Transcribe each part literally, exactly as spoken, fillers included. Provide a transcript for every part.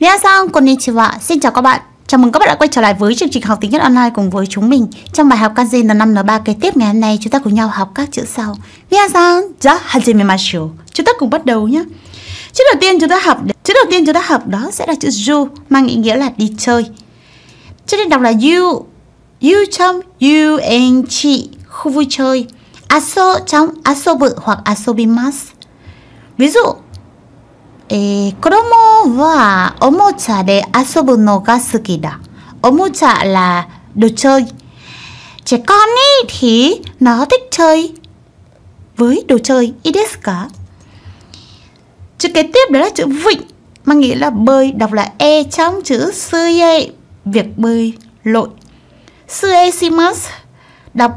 Minasan konnichiwa, xin chào các bạn. Chào mừng các bạn đã quay trở lại với chương trình Học Tiếng Nhật Online cùng với chúng mình. Trong bài học Kanji en năm en ba kế tiếp ngày hôm nay, chúng ta cùng nhau học các chữ sau. Minasan ja hajimemashou. Chúng ta cùng bắt đầu nhé. Chữ đầu tiên chúng ta học, chữ đầu tiên chúng ta học đó sẽ là chữ Yu, mang ý nghĩa là đi chơi. Chữ nên đọc là Yu, Yu trong Yuenchi, khu vui chơi. Aso trong asobu hoặc asobimas. Ví dụ, Eh, Kodomo wa omocha de asobu no ga suki da. Omocha là đồ chơi. Trẻ con ý thì nó thích chơi với đồ chơi. Idesu ka? Chữ kế tiếp đó là chữ vịnh, mang nghĩa là bơi, đọc là E trong chữ suye, việc bơi lội. Suraysimus đọc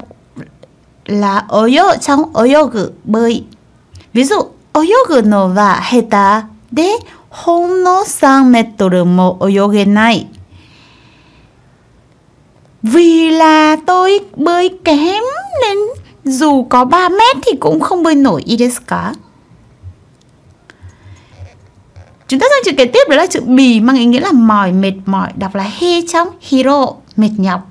là oyo trong oyogu, bơi. Ví dụ, oyogu no wa heta de honno sa mét mo oyogenai. Vì là tôi bơi kém nên dù có ba mét thì cũng không bơi nổi. Idesu ka? Chúng ta sang chữ kế tiếp đó là chữ bì, mang ý nghĩa là mỏi, mệt mỏi, đọc là he trong hero, mệt nhọc.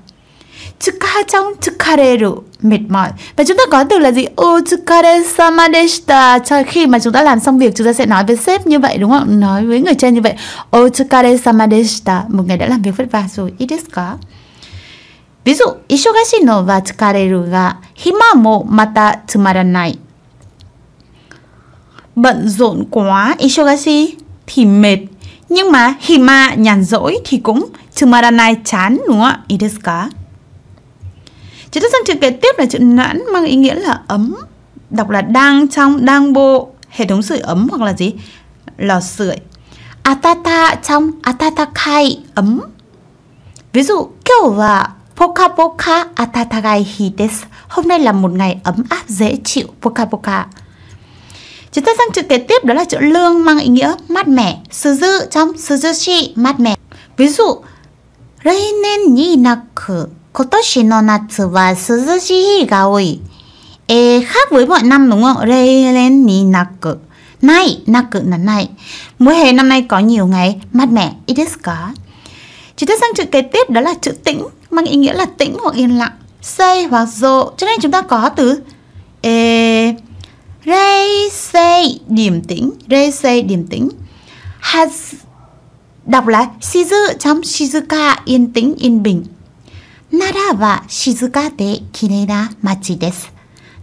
Chika trong chikareru, mệt mỏi. Và chúng ta có từ là gì? O chikaresama deshita. Khi mà chúng ta làm xong việc, chúng ta sẽ nói với sếp như vậy, đúng không? Nói với người trên như vậy. O chikaresama deshita. Một ngày đã làm việc vất vả rồi. Idesu ka? Ví dụ, ishogashi no wa chikareru ga hima mo mata tsumaranai. Bận rộn quá, ishogashi thì mệt, nhưng mà hima nhàn rỗi thì cũng tsumaranai, chán, đúng không ạ? Idesu ka? Chúng ta sang chữ kế tiếp là chữ noãn, mang ý nghĩa là ấm, đọc là dang trong dang bộ, hệ thống sưởi ấm hoặc là gì? Lò sưởi. Atata trong atata kai, ấm. Ví dụ, kyou wa poka poka atatagai hi desu. Hôm nay là một ngày ấm áp dễ chịu, poka poka. Chúng ta sang chữ kế tiếp đó là chữ lương, mang ý nghĩa mát mẻ. Suzu trong suzushi, mát mẻ. Ví dụ, reinen ni naku, kotoshi no natsu wa suzushi hi ga oi. Ê, khác với mọi năm đúng không? Reinen ni naku. Này, naku là này. Mùa hè năm nay có nhiều ngày mát mẻ. Idesu ka? Chúng ta sang chữ kế tiếp đó là chữ tĩnh, mang ý nghĩa là tĩnh hoặc yên lặng. Sei hoặc zo, cho nên chúng ta có từ Ê... rayce, điềm tĩnh, rayce, điềm tĩnh. Has đọc là shizu trong shizuka, yên tĩnh, yên bình. Nara và shizuka de kirei na machi desu.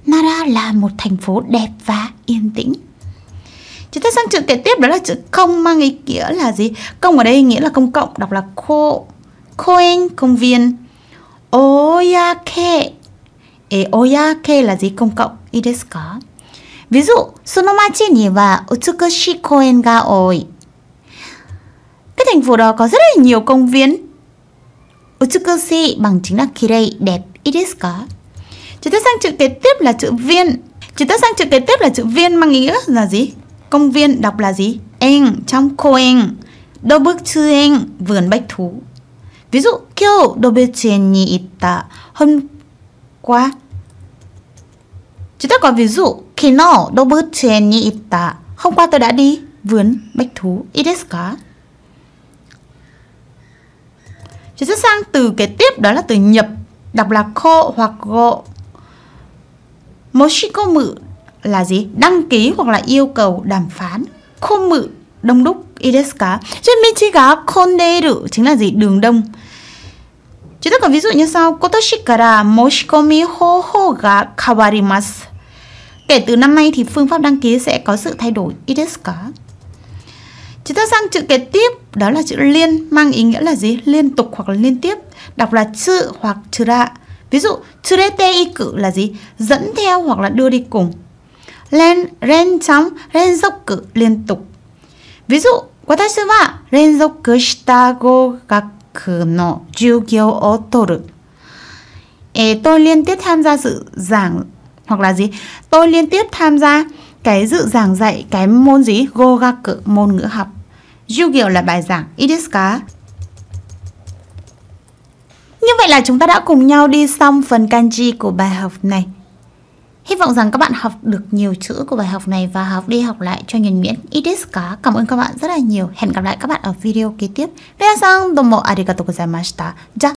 Nara là một thành phố đẹp và yên tĩnh. Chúng ta sang chữ kế tiếp đó là chữ công, mang ý nghĩa là gì? Công ở đây nghĩa là công cộng, đọc là ko, koen, công viên. Oyake, e oyake là gì? Công cộng. Idesu ka? Ví dụ, sonomachi ni wa utsukushi koen ga oi. Cái thành phố đó có rất là nhiều công viên. Utsukushi bằng chính là kirei, đẹp. Idesu ka? Chúng ta sang chữ kế tiếp là chữ viên. Chúng ta sang chữ kế tiếp là chữ viên, mang ý nghĩa là gì? Công viên, đọc là gì? En trong koen, dobutsuien, vườn bách thú. Ví dụ, kyou dobutsuien ni itta. Hôm qua. Chúng ta có ví dụ, kino dobutsuien ni itta. Hôm qua tôi đã đi vườn bách thú. Idesu ka? Chúng ta sang từ kế tiếp đó là từ nhập, đọc là ko hoặc go. Moshikomu là gì? Đăng ký hoặc là yêu cầu, đàm phán. Komu, đông đúc. Idesu ka? Trên michiga konderu chính là gì? Đường đông. Chúng ta có ví dụ như sau: kotoshi kara moshikomi hoho ga kawarimasu. Kể từ năm nay thì phương pháp đăng ký sẽ có sự thay đổi. Idesu ka? Chúng ta sang chữ kế tiếp đó là chữ liên, mang ý nghĩa là gì? Liên tục hoặc là liên tiếp, đọc là chữ hoặc chura. Ví dụ, surete iku là gì? Dẫn theo hoặc là đưa đi cùng. Len ren trong renzoku, liên tục. Ví dụ, watashi wa renzoku shita gokaku no jugyo o toru. Tôi liên tiếp tham gia dự giảng hoặc là gì? Tôi liên tiếp tham gia cái dự giảng dạy cái môn gì? Gokaku, môn ngữ học. Jugyo là bài giảng. Idesu ka? Như vậy là chúng ta đã cùng nhau đi xong phần kanji của bài học này. Hy vọng rằng các bạn học được nhiều chữ của bài học này và học đi học lại cho nhuần nhuyễn. Cá. Cảm ơn các bạn rất là nhiều. Hẹn gặp lại các bạn ở video kế tiếp. Minasan domo arigatou gozaimashita.